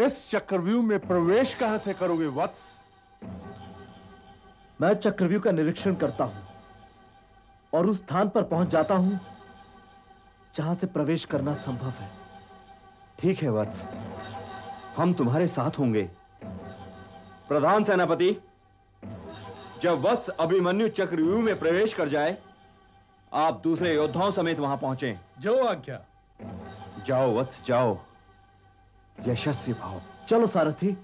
इस चक्रव्यूह में प्रवेश कहां से करोगे वत्स? मैं चक्रव्यूह का निरीक्षण करता हूं और उस स्थान पर पहुंच जाता हूं जहां से प्रवेश करना संभव है। ठीक है वत्स, हम तुम्हारे साथ होंगे। प्रधान सेनापति, जब वत्स अभिमन्यु चक्रव्यूह में प्रवेश कर जाए, आप दूसरे योद्धाओं समेत वहां पहुंचे। जाओ आज्ञा। जाओ वत्स, जाओ, यशस्वी भाव। चलो सारथी।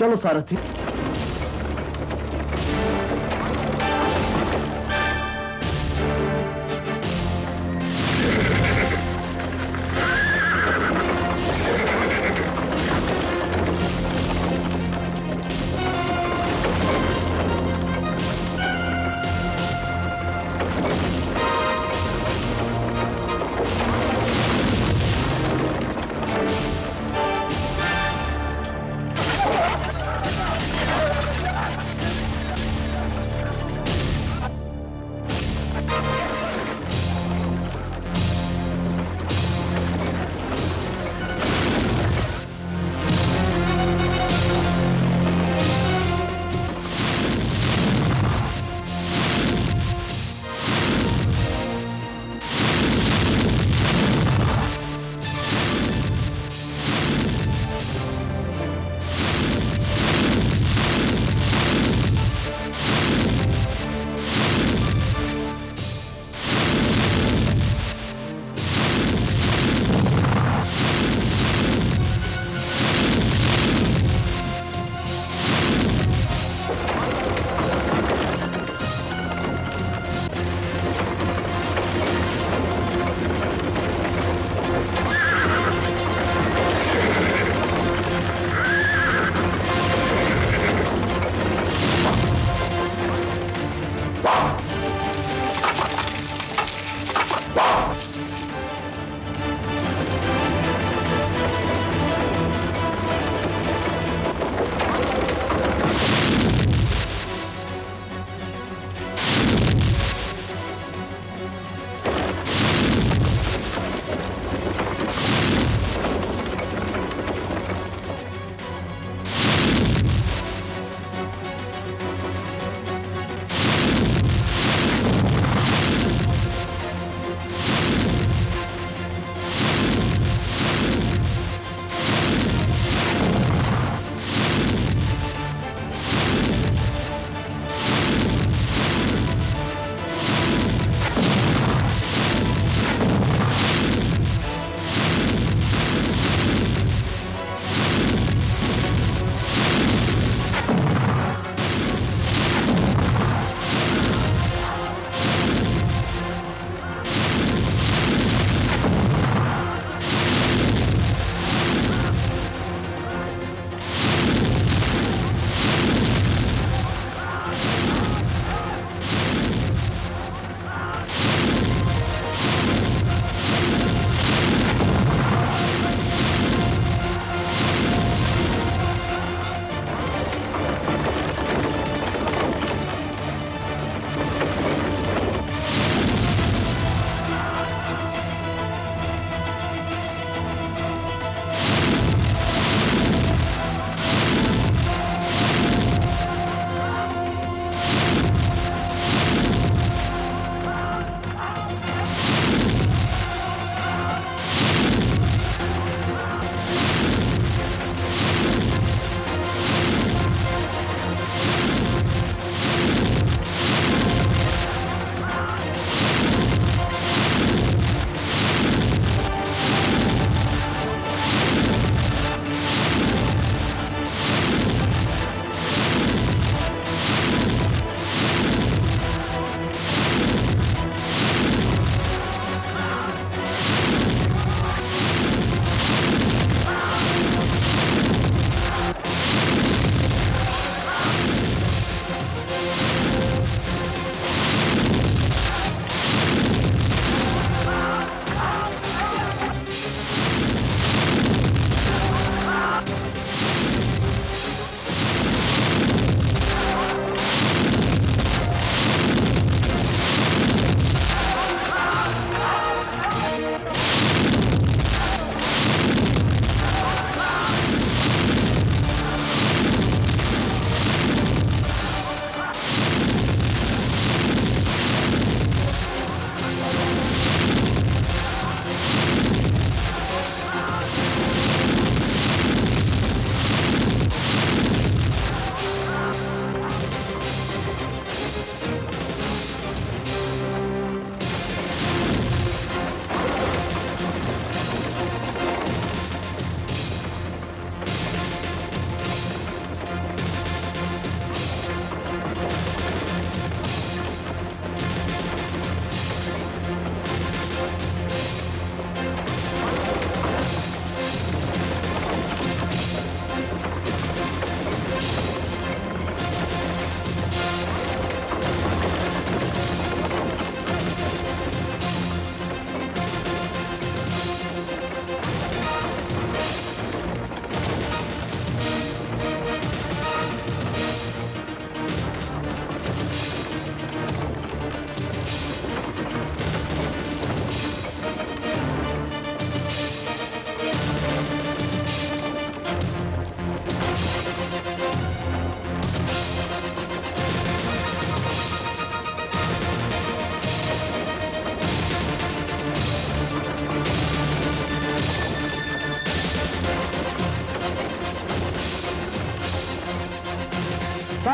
चलो सारथी।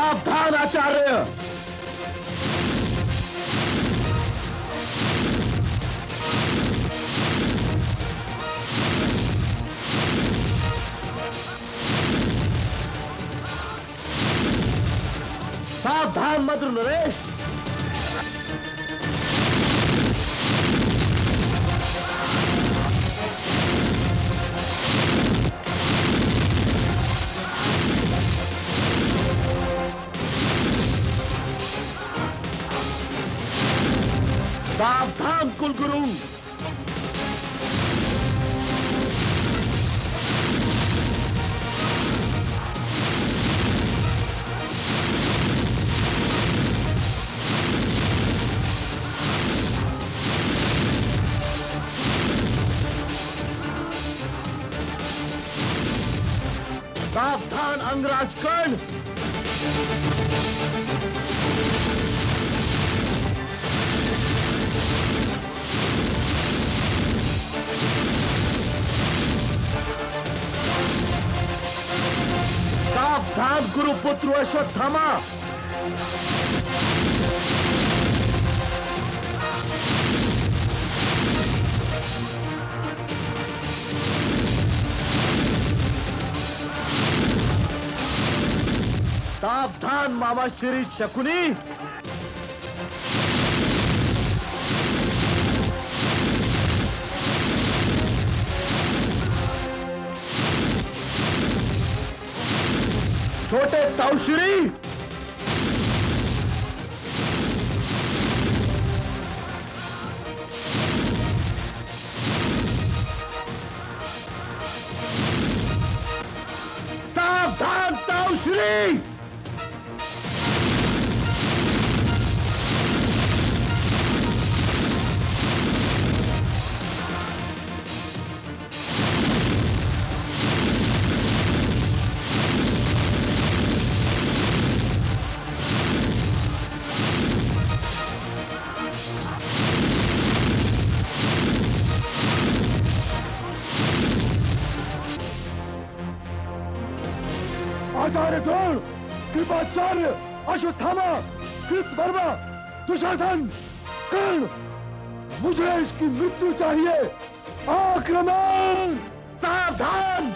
सावधान आचार्य, सावधान मधुर नरेश। सावधान कुलगुरु। सावधान अंगराज कर्ण। सावधान गुरु पुत्र अश्वत्थामा। सावधान मामा श्री शकुनी। छोटे ताऊश्री। सावधान ताऊश्री। आचार्य द्रोण, कृपाचार्य अश्वत्थामा, कृत वर्मा, दुशासन, कर्ण, मुझे इसकी मृत्यु चाहिए। आक्रमण। सावधान।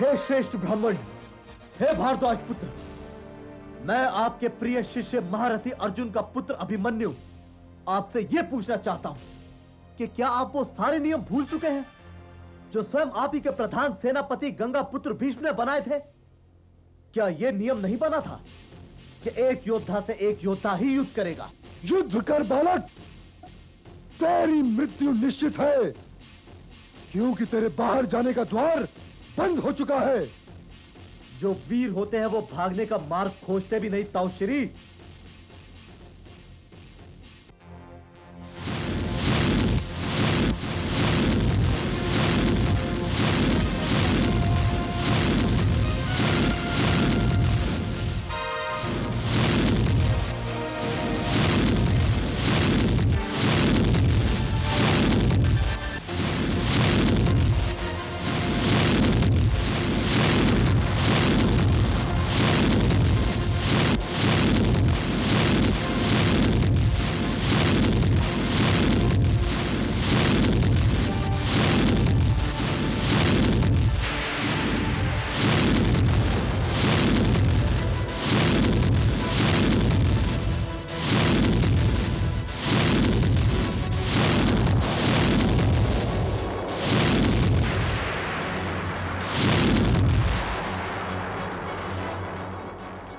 हे श्रेष्ठ ब्राह्मण, हे भारद्वाज पुत्र, मैं आपके प्रिय शिष्य महारथी अर्जुन का पुत्र अभिमन्यु आपसे यह पूछना चाहता हूं कि क्या आप वो सारे नियम भूल चुके हैं जो स्वयं आप ही के प्रधान सेनापति गंगा पुत्र भीष्म ने बनाए थे? क्या यह नियम नहीं बना था कि एक योद्धा से एक योद्धा ही युद्ध करेगा? युद्ध कर बालक, तेरी मृत्यु निश्चित है, क्योंकि तेरे बाहर जाने का द्वार बंद हो चुका है। जो वीर होते हैं वो भागने का मार्ग खोजते भी नहीं ताऊश्री।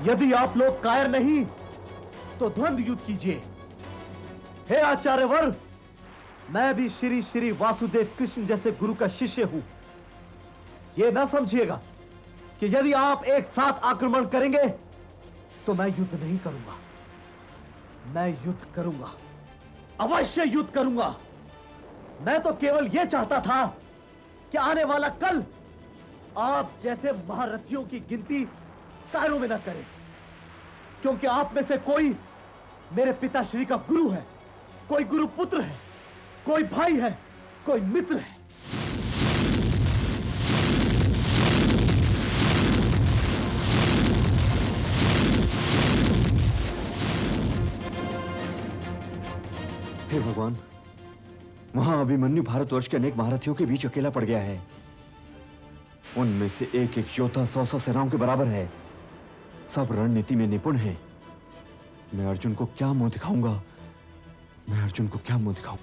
यदि आप लोग कायर नहीं तो द्वंद्व युद्ध कीजिए। हे आचार्य वर, मैं भी श्री श्री वासुदेव कृष्ण जैसे गुरु का शिष्य हूं। यह ना समझिएगा कि यदि आप एक साथ आक्रमण करेंगे तो मैं युद्ध नहीं करूंगा। मैं युद्ध करूंगा, अवश्य युद्ध करूंगा। मैं तो केवल यह चाहता था कि आने वाला कल आप जैसे महारथियों की गिनती कायरों में न करें, क्योंकि आप में से कोई मेरे पिताश्री का गुरु है, कोई गुरु पुत्र है, कोई भाई है, कोई मित्र है। हे भगवान, वहां अभिमन्यु भारतवर्ष के अनेक महारथियों के बीच अकेला पड़ गया है। उनमें से एक एक योद्धा 100-100 सेनाओं के बराबर है। सब रणनीति में निपुण हैं। मैं अर्जुन को क्या मुंह दिखाऊंगा? मैं अर्जुन को क्या मुंह दिखाऊं?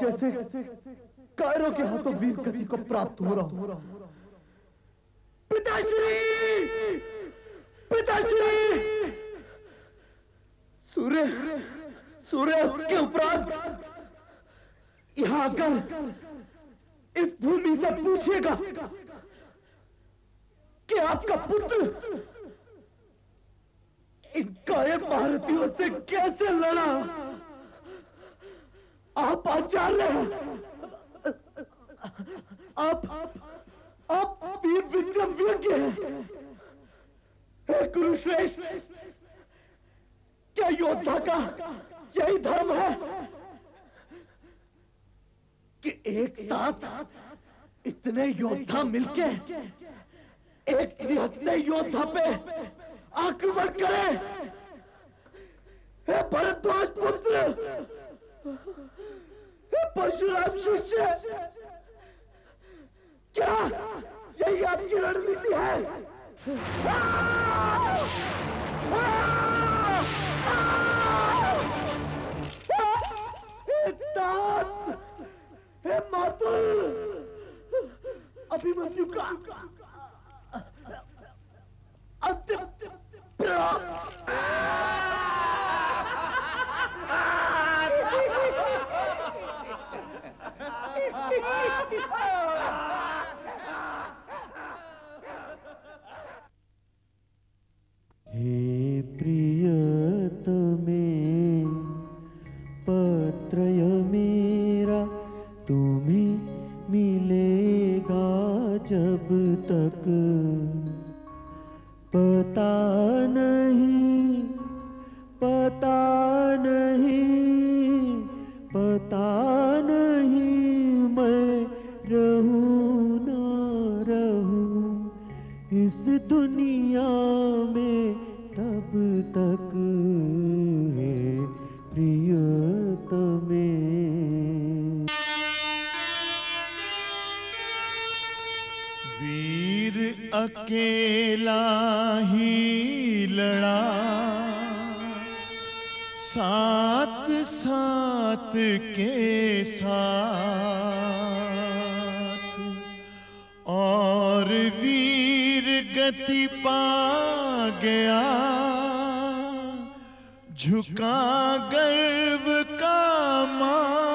जैसे कायरों के हाथों वीर गति को प्राप्त हो रहा हूं। पिताश्री, पिताश्री, सूर्यास्त के उपरांत यहां आकर इस भूमि से पूछिएगा कि आपका पुत्र इन कायर महारथियों से कैसे लड़ा। आप आचार्य हैं, आप वीर विक्रम योग्य हैं। हे कुरुश्रेष्ठ, क्या योद्धा का यही धर्म है कि एक साथ इतने योद्धा मिलके एक निहत्थे योद्धा पे आक्रमण करें? हे भरद्वाज पुत्र, परशुराम शिष्य, क्या यही आपकी रणनीति है? हे मातुल, अभिमन्यु का अंतिम प्रणाम। हे प्रियतमे पत्रय मेरा तुम्हें मिलेगा जब तक अकेला ही लड़ा, साथ साथ के साथ, और वीर गति पा गया, झुका गर्व का मान।